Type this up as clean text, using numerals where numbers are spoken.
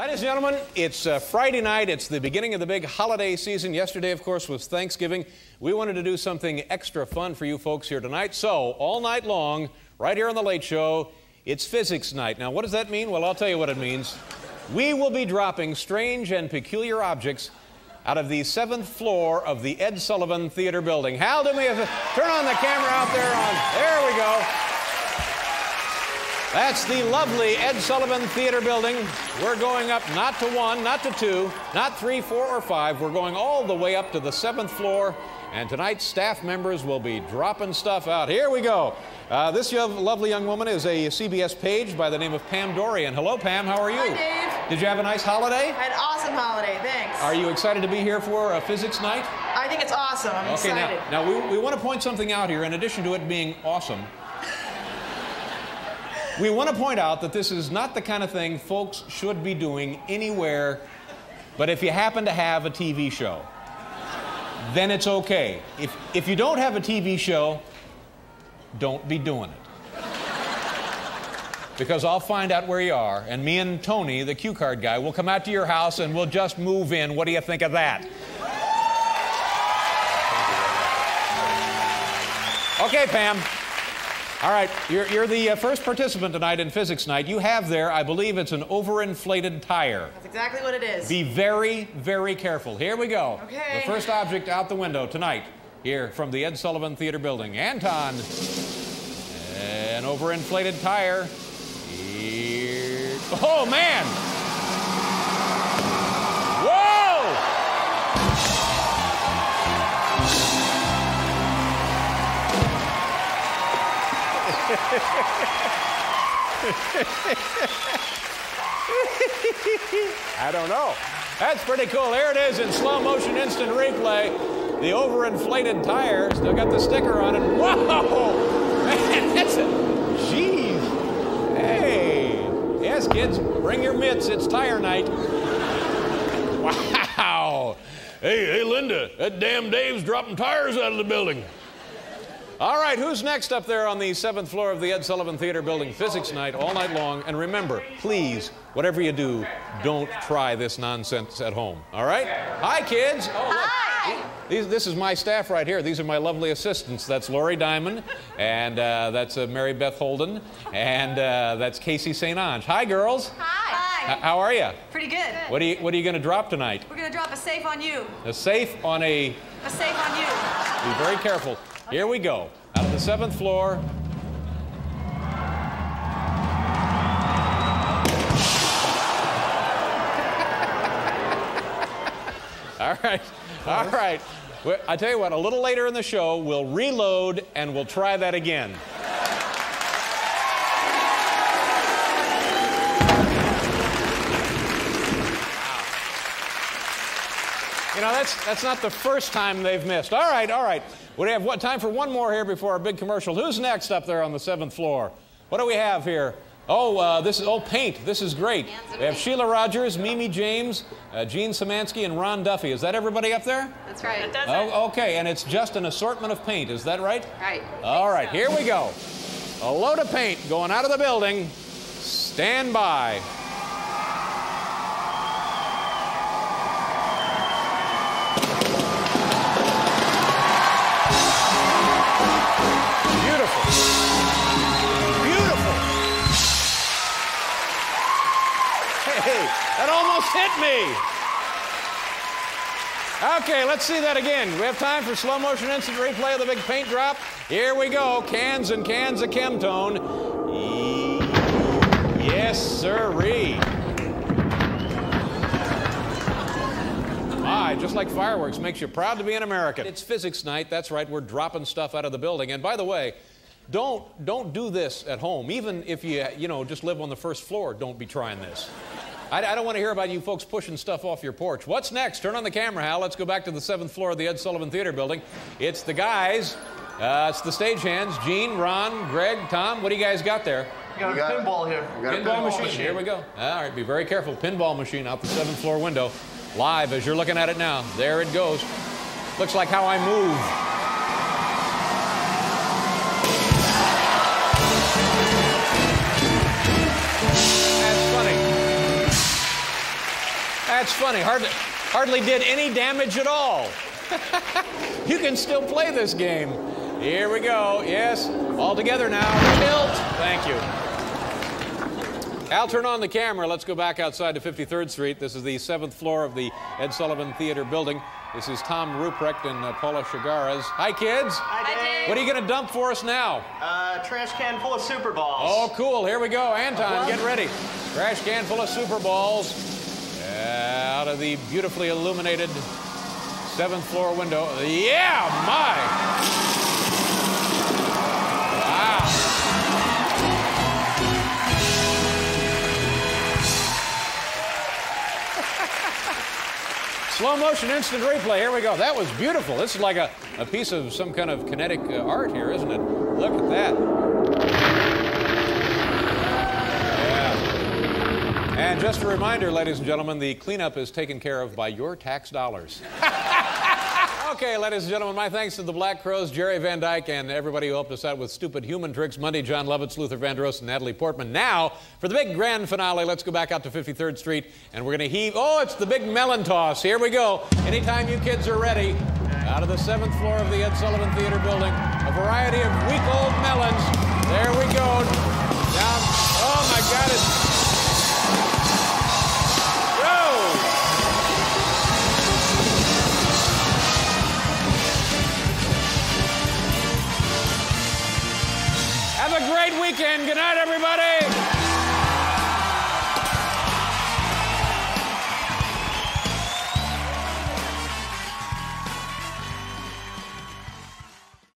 Ladies and gentlemen, it's Friday night. It's the beginning of the big holiday season. Yesterday, of course, was Thanksgiving. We wanted to do something extra fun for you folks here tonight. So, all night long, right here on The Late Show, it's physics night. Now, what does that mean? Well, I'll tell you what it means. We will be dropping strange and peculiar objects out of the 7th floor of the Ed Sullivan Theater building. Hal, do me a favor. Turn on the camera out there. There we go. That's the lovely Ed Sullivan Theater building. We're going up not to 1, not to 2, not 3, 4, or 5. We're going all the way up to the 7th floor, and tonight's staff members will be dropping stuff out. Here we go. This lovely young woman is a CBS page by the name of Pam Dorian. Hello, Pam. How are you? Hi, Dave. Did you have a nice holiday? I had an awesome holiday. Thanks. Are you excited to be here for physics night? I think it's awesome. I'm excited. Now we want to point something out here. In addition to it being awesome, we want to point out that this is not the kind of thing folks should be doing anywhere, but if you happen to have a TV show, then it's okay. If you don't have a TV show, don't be doing it. Because I'll find out where you are, and me and Tony, the cue card guy, will come out to your house and we'll just move in. What do you think of that? Okay, Pam. All right, you're the first participant tonight in Physics Night. You have there, I believe it's an overinflated tire. That's exactly what it is. Be very, very careful. Here we go. Okay. The first object out the window tonight, here from the Ed Sullivan Theater building. Anton, an overinflated tire. Here. Oh, man! Whoa! I don't know. That's pretty cool. There it is in slow motion, instant replay. The overinflated tire. Still got the sticker on it. Whoa! Man, that's a... Jeez. Hey. Yes, kids, bring your mitts. It's tire night. Wow. Hey, Linda, that damn Dave's dropping tires out of the building. All right, who's next up there on the 7th floor of the Ed Sullivan Theater building? Physics night all night long. And remember, please, whatever you do, don't try this nonsense at home. All right? Hi, kids. Oh, look. Hi. This is my staff right here. These are my lovely assistants. That's Laurie Diamond, and that's Mary Beth Holden, and that's Casey St. Ange. Hi, girls. Hi. How are you? Pretty good. What are you going to drop tonight? We're going to drop a safe on you. A safe on a... A safe on you. Be very careful. Here we go. Out of the 7th floor. All right. All right. Well, I tell you what, a little later in the show, we'll reload and we'll try that again. You know, that's not the first time they've missed. All right, all right. We have time for one more here before our big commercial. Who's next up there on the 7th floor? What do we have here? Oh, this is paint. This is great. We have Sheila Rogers, Mimi James, Gene Szymanski, and Ron Duffy. Is that everybody up there? That's right. It does it. Oh, okay, and it's just an assortment of paint. Is that right? Right. All right, so. Here we go. A load of paint going out of the building. Stand by. That almost hit me. Okay, let's see that again. We have time for slow motion instant replay of the big paint drop. Here we go. Cans and cans of Chemtone. Yes, sirree. My, just like fireworks, makes you proud to be an American. It's physics night. That's right. We're dropping stuff out of the building. And by the way, don't do this at home. Even if you know, just live on the 1st floor, don't be trying this. I don't want to hear about you folks pushing stuff off your porch. What's next? Turn on the camera, Hal. Let's go back to the 7th floor of the Ed Sullivan Theater building. It's the guys. It's the stagehands. Gene, Ron, Greg, Tom. What do you guys got there? We got a pinball here. Pinball machine. Here we go. All right, be very careful. Pinball machine out the 7th floor window. Live as you're looking at it now. There it goes. Looks like How I Move. that's funny. Hardly did any damage at all. You can still play this game. Here we go. Yes, all together now. Tilt. Thank you. Al, turn on the camera. Let's go back outside to 53rd Street. This is the 7th floor of the Ed Sullivan Theater building. This is Tom Ruprecht and Paula Shigaras. Hi, kids. Hi, Dave. What are you going to dump for us now? Trash can full of Super Balls. Oh, cool. Here we go. Anton, get ready. Trash can full of Super Balls. Out of the beautifully illuminated 7th floor window. Yeah, my. Wow. Slow motion instant replay. Here we go. That was beautiful. This is like a piece of some kind of kinetic art here, isn't it? Look at that. Yeah. And just a reminder, ladies and gentlemen, the cleanup is taken care of by your tax dollars. Okay, ladies and gentlemen, my thanks to the Black Crows, Jerry Van Dyke, and everybody who helped us out with Stupid Human Tricks. Monday, John Lovitz, Luther Vandross, and Natalie Portman. Now, for the big grand finale, let's go back out to 53rd Street, and we're going to heave... Oh, it's the big melon toss. Here we go. Anytime you kids are ready, out of the 7th floor of the Ed Sullivan Theater building, a variety of week-old melons. There we go. Down. Oh, my God, it's... Have a great weekend. Good night, everybody.